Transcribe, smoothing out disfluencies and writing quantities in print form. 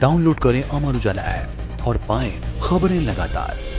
Download करें Amar Ujala app और पाएं खबरें लगातार।